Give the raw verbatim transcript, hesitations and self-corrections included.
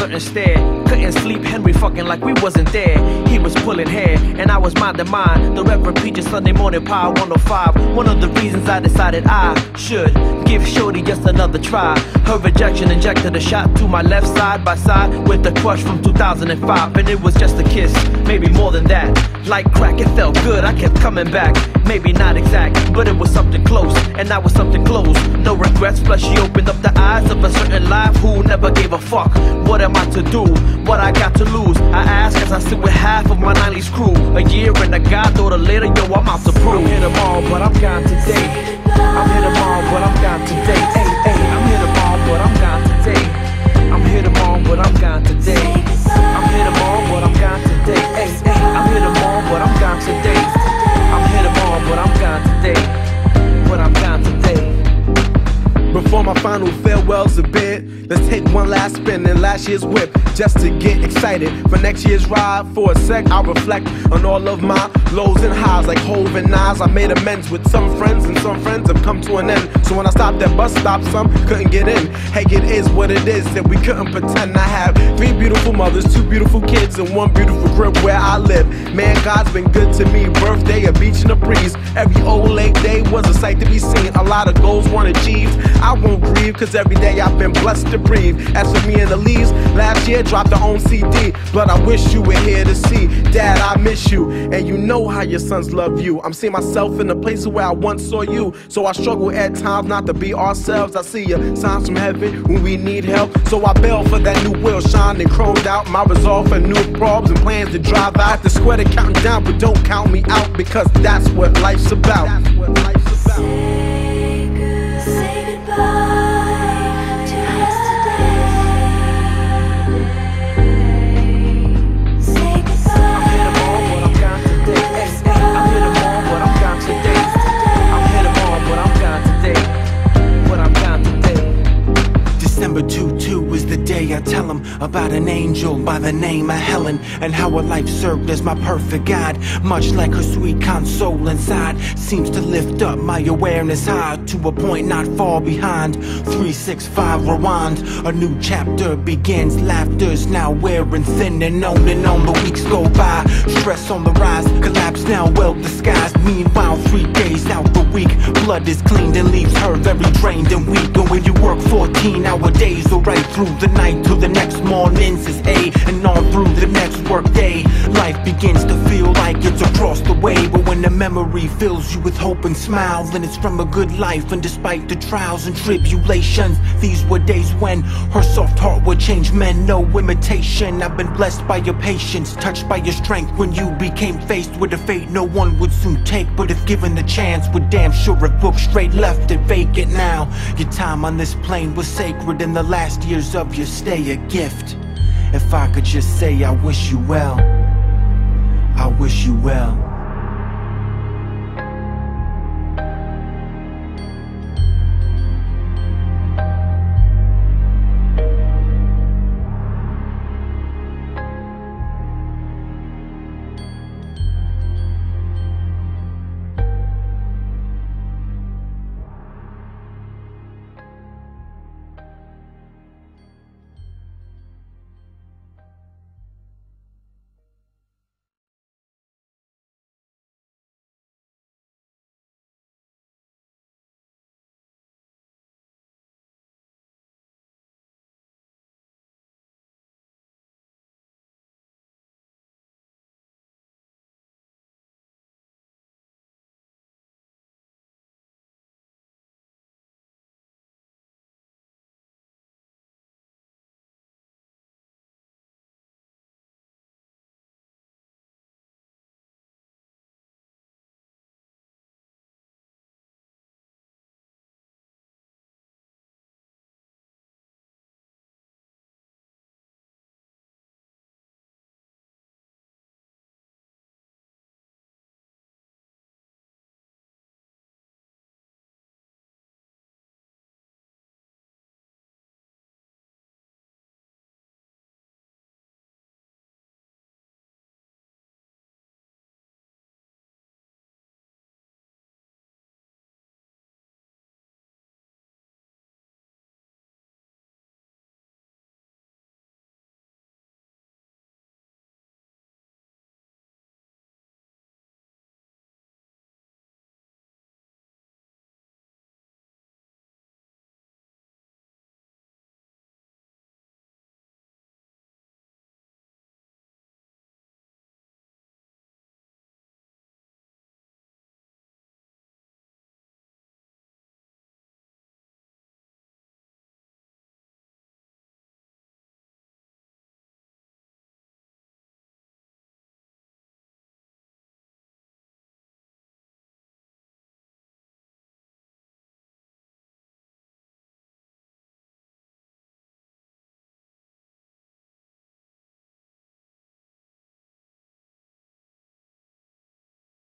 couldn't stare, couldn't sleep, Henry fucking like we wasn't there. He was pulling hair, and I was minding mine. The Reverend Preacher, Sunday morning power one oh five. One of the reasons I decided I should give shorty just another try. Her rejection injected a shot to my left side by side with the crush from two thousand five. And it was just a kiss, maybe more than that. Like crack, it felt good, I kept coming back. Maybe not exact, but it was something close, and I was something close. No regrets, plus she opened up the eyes of a certain life who never gave a fuck. What am I to do? What I got to lose? I ask as I sit with half of my nineties crew. A year and a god daughter later, yo, I'm out to prove. I'm here tomorrow, but I'm gone today. I'm here tomorrow, but I'm gone today. Hey, hey, I'm here tomorrow, but I'm gone today. I'm here tomorrow, but I'm gone today. I'm here tomorrow, but I'm gone today. Hey, hey, I'm here tomorrow, but I'm gone today. I'm here tomorrow, but I'm gone today. But I'm gone today. Before my final farewells are bid, let's take one last spin in last year's whip just to get excited for next year's ride. For a sec, I reflect on all of my lows and highs like Hov and Nas. I made amends with some friends and some friends have come to an end. So when I stopped at bus stop, some couldn't get in. Hey, it is what it is that we couldn't pretend. I have three beautiful mothers, two beautiful kids, and one beautiful crib where I live. Man, God's been good to me. Birthday, a beach and a breeze. Every old late day was a sight to be seen. A lot of goals weren't achieved. I won't grieve, cause every day I've been blessed to breathe. As for me and the leaves, last year dropped their own C D, but I wish you were here to see. Dad, I miss you, and you know how your sons love you. I'm seeing myself in the places where I once saw you, so I struggle at times not to be ourselves. I see your signs from heaven when we need help, so I bail for that new will, shined and chromed out. My resolve for new problems and plans to drive out. The square to counting down, but don't count me out, because that's what life's about. That's what life's about. I tell him about an angel by the name of Helen, and how her life served as my perfect guide. Much like her sweet console inside, seems to lift up my awareness high to a point not far behind. Three six five rewind, a new chapter begins. Laughter's now wearing thin, and on and on the weeks go by. Stress on the rise, collapse now well disguised. Meanwhile, three days out the week, blood is cleaned and leaves her very drained and weak. And when you work fourteen hour days or right through the night till the next morning's is A, and on through the next work day. Life begins to feel like it's across the way, but when the memory fills you with hope and smile, then it's from a good life. And despite the trials and tribulations, these were days when her soft heart would change men. No imitation, I've been blessed by your patience, touched by your strength when you became faced with a fate no one would soon take. But if given the chance, we're damn sure it booked straight left and vacant now. Your time on this plane was sacred, in the last years of your stay a gift. If I could just say I wish you well, I wish you well.